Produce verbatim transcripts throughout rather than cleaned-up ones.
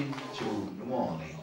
Giorno muore.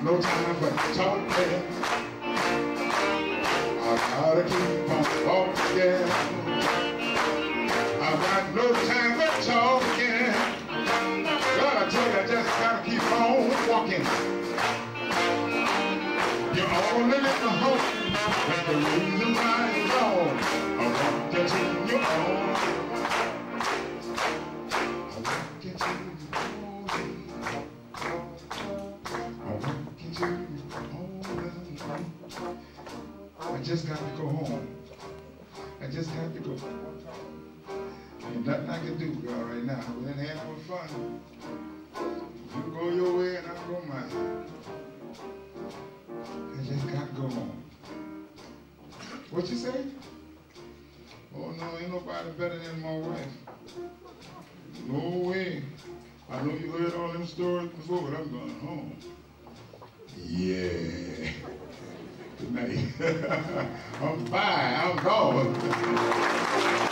No time for talking. I gotta keep on walking. I got no time for talking. God, I tell you, I just gotta keep on walking. You only live in hope, and the reason why you're gone, I want you to your own. I want you to your own. I just got to go home. I just have to go home. There's nothing I can do, girl, right now. We didn't have no fun. You go your way and I'll go mine. I just got to go home. What you say? Oh no, ain't nobody better than my wife. No way. I know you heard all them stories before, but I'm going home. Yeah. Good night. I'm fine. I'm gone.